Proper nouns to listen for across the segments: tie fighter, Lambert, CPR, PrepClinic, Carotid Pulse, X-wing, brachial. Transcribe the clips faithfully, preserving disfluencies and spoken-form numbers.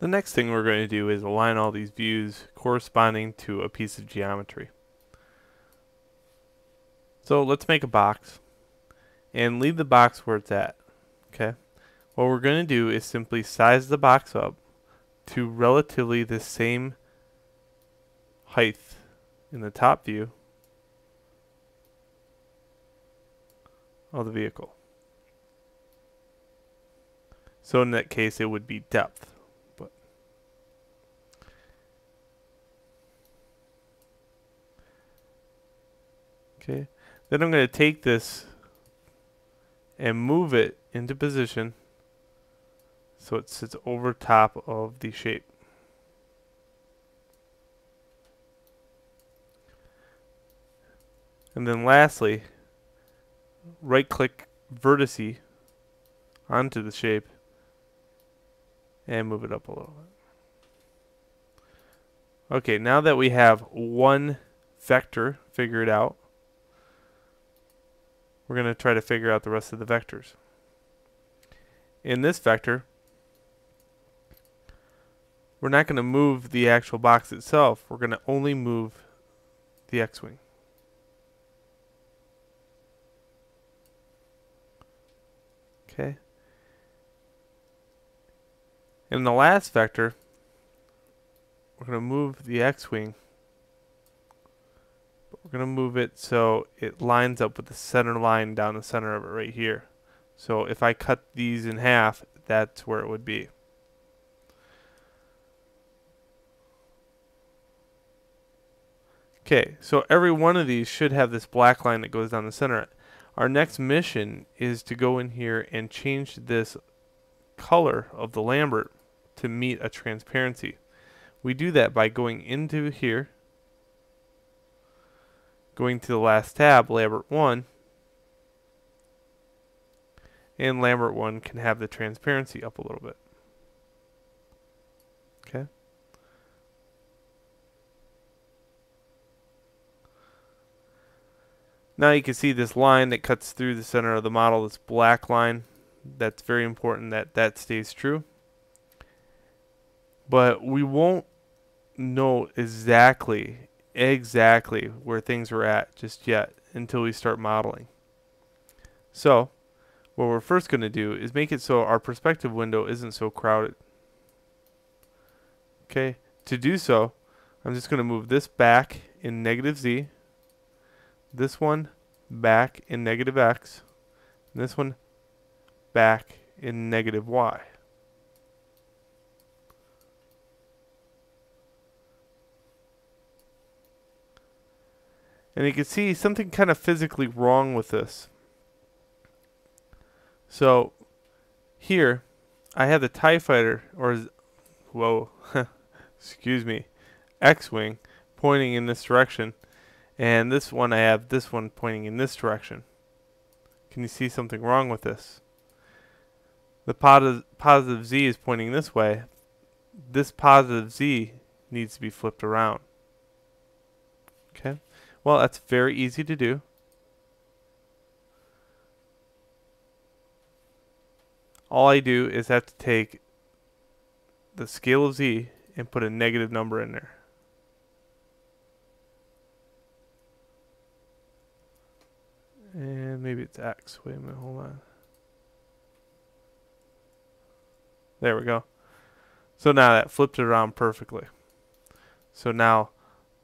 The next thing we're going to do is align all these views corresponding to a piece of geometry. So let's make a box and leave the box where it's at. Okay. What we're going to do is simply size the box up to relatively the same height in the top view of the vehicle. So in that case it would be depth. Okay. Then I'm going to take this and move it into position so it sits over top of the shape. And then lastly, right click vertice onto the shape and move it up a little bit. Okay, now that we have one vector figured out, we're going to try to figure out the rest of the vectors. In this vector, we're not going to move the actual box itself. We're going to only move the X-wing. Okay. In the last vector, we're going to move the X-wing. We're going to move it so it lines up with the center line down the center of it right here. So if I cut these in half, that's where it would be. Okay, so every one of these should have this black line that goes down the center. Our next mission is to go in here and change this color of the Lambert to meet a transparency. We do that by going into here, going to the last tab, Lambert one, and Lambert one can have the transparency up a little bit. Okay. Now you can see this line that cuts through the center of the model, this black line. That's very important that that stays true. But we won't know exactly exactly where things were at just yet until we start modeling. So what we're first going to do is make it so our perspective window isn't so crowded. Okay, to do so, I'm just going to move this back in negative Z, this one back in negative X, and this one back in negative Y. And you can see something kind of physically wrong with this. So here I have the tie fighter, or whoa, excuse me, X-wing pointing in this direction, and this one I have this one pointing in this direction. Can you see something wrong with this? The positive, positive Z is pointing this way. This positive Z needs to be flipped around. Okay. Well, that's very easy to do. All I do is have to take the scale of Z and put a negative number in there. And maybe it's X. Wait a minute, hold on. There we go. So now that flipped it around perfectly. So now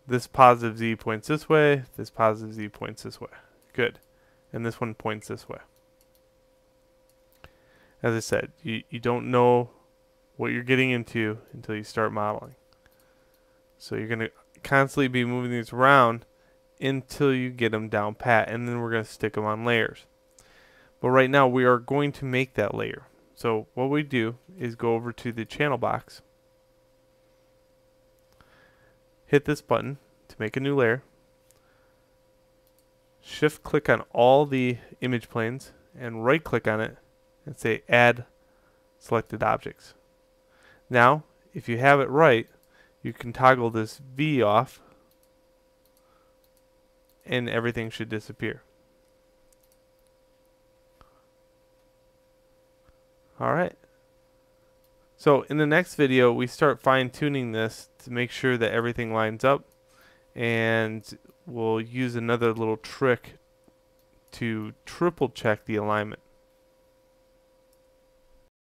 this positive Z points this way, this positive Z points this way. Good. And this one points this way. As I said, you, you don't know what you're getting into until you start modeling. So you're going to constantly be moving these around until you get them down pat, and then we're going to stick them on layers. But right now we are going to make that layer. So what we do is go over to the channel box, hit this button to make a new layer, shift click on all the image planes and right click on it and say add selected objects. Now if you have it right, you can toggle this V off and everything should disappear. Alright, So in the next video, we start fine-tuning this to make sure that everything lines up, and we'll use another little trick to triple check the alignment.